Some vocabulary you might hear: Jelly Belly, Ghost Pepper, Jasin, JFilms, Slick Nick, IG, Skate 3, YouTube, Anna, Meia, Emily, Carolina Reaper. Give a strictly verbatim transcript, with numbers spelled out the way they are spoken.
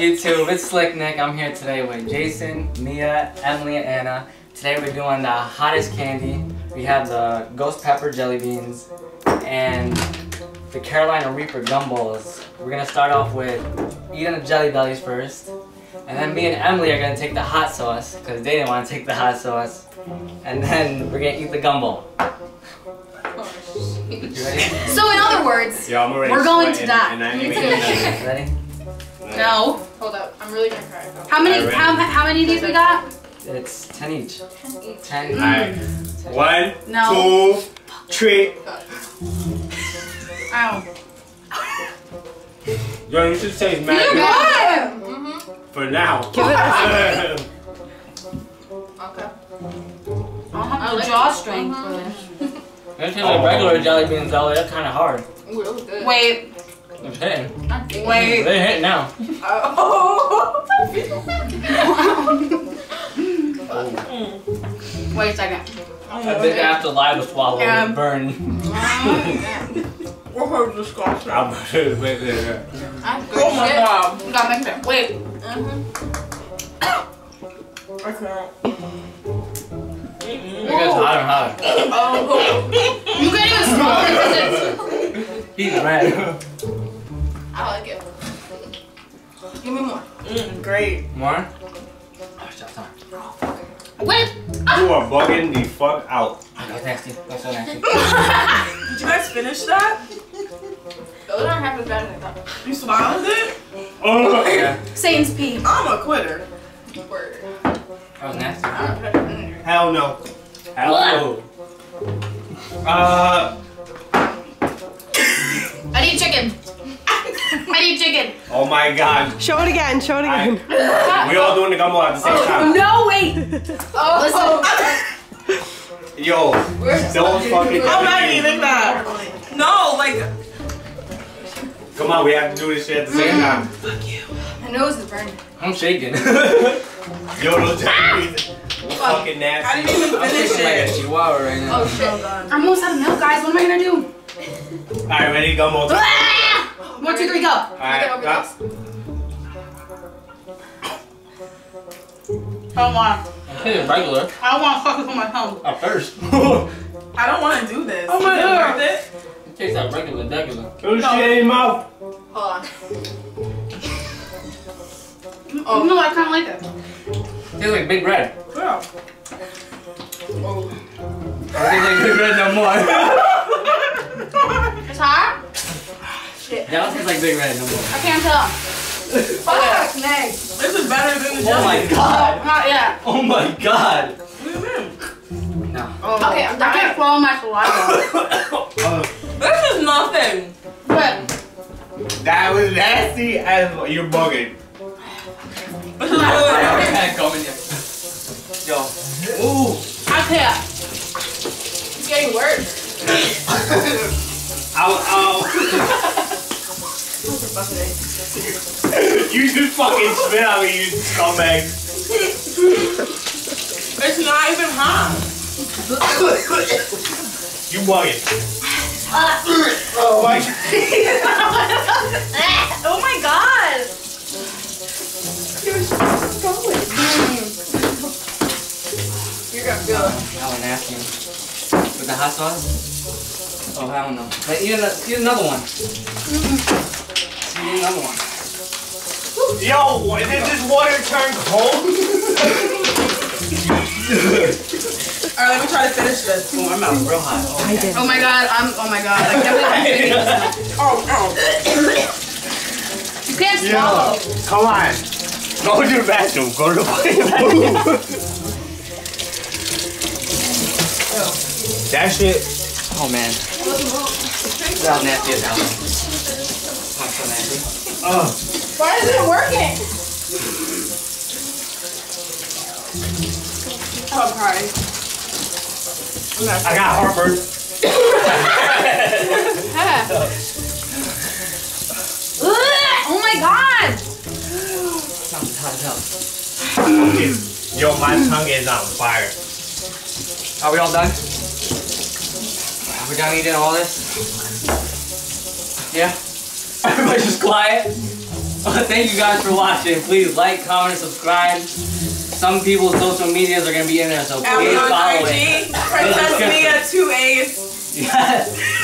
YouTube? It's Slick Nick. I'm here today with Jason, Mia, Emily, and Anna. Today we're doing the hottest candy. We have the Ghost Pepper jelly beans and the Carolina Reaper gumballs. We're gonna start off with eating the jelly bellies first, and then me and Emily are gonna take the hot sauce because they didn't want to take the hot sauce, and then we're gonna eat the gumball. So in other words, yeah, I'm we're going to die. Ready? No. Hold up, I'm really gonna cry. How many? How, how many of these we got? It's ten each. Ten each. Ten. Mm. All right. One, no. two, three. Ow. Yo, you should say mad. Yeah. Mm-hmm. For now. Give it. Okay. I'll have the jaw strength for this. This is like regular jelly beans, though. That's kind of hard. Ooh, good. Wait. It's hitting. Wait. They hit now. Oh. Oh. Wait a second. I think I have to lie to swallow yeah. and burn. What hurt the scarf? I'm good. Oh my god. You gotta make that. Wait. Mm-hmm. I can't. You guys are hot and hot. Oh. You can't even smell it because it's... He's mad. I like it. Give me more. Mm, great. More? Oh, shit, sorry. Wait! You are bugging the fuck out. That's nasty. That's so nasty. Did you guys finish that? Those aren't half as bad as I thought. You swallowed it? Oh, yeah. Satan's pee. I'm a quitter. Word. That was nasty. I don't know. Hell no. Hell no. Uh. I need chicken. I need chicken. Oh my god. Show it again. Show it again. I, we're all doing the gumball at the same time. No, wait. Oh, listen. Yo, don't fucking. I'm not even that. No, like. Come on, we have to do this shit at the same mm. time. Fuck you. My nose is burning. I'm shaking. Yo, those jellies. Fucking nasty. I didn't even finish it. Like a chihuahua right now. Oh shit. I'm almost out of milk, guys. What am I gonna do? Alright, ready? Go, Molten. One, two, three, go. Alright, okay, go. I don't want. Hey, regular. I don't want to fuck it with my tongue. At first. I don't want to do this. Oh my god. It tastes like regular, regular. Oh no. Shit, in your mouth. Hold on. Oh no, I kind of like it. Tastes like Big Red. Yeah. Oh. I don't like Big Red no more. It's hot? Shit. That tastes like Big Red no more. I can't tell. Fuck, Nick. This is better than the jelly. Oh my god. Not yet. Oh my god. What do you mean? No. Oh. Okay, I'm dying. I can't swallow my saliva. This is nothing. What? That was nasty as well. You're bugging. This is really nasty. Yo. Ooh. I can't. It's getting worse. Ow, ow. You just fucking spit on me, you scumbag. It's not even hot. You bugging. Oh my god. Oh my god. You're going. You're gonna feel it. That was nasty. With the hot sauce? Oh, I don't know. But eat, a, eat another one. Mm-hmm. Eat another one. Yo, did this water turn cold? Alright, let me try to finish this. Oh, I'm out real hot. Oh, okay. Oh my god, I'm. Oh my god. Like, oh, oh. You can't swallow. Yo, come on. Go to the bathroom. Go to the bathroom. That shit. Oh man. That's how nasty is that one. That's so nasty. Oh. Why isn't it working? Oh, I'm crying. I got heartburn. Oh my god! Sounds hot as hell. Yo, my tongue is on fire. Are we all done? Are we done eating all this? Yeah? Everybody just quiet? Thank you guys for watching. Please like, comment, subscribe. Some people's social medias are going to be in there, so please follow I G, it. Princess Mia two A's. Yes.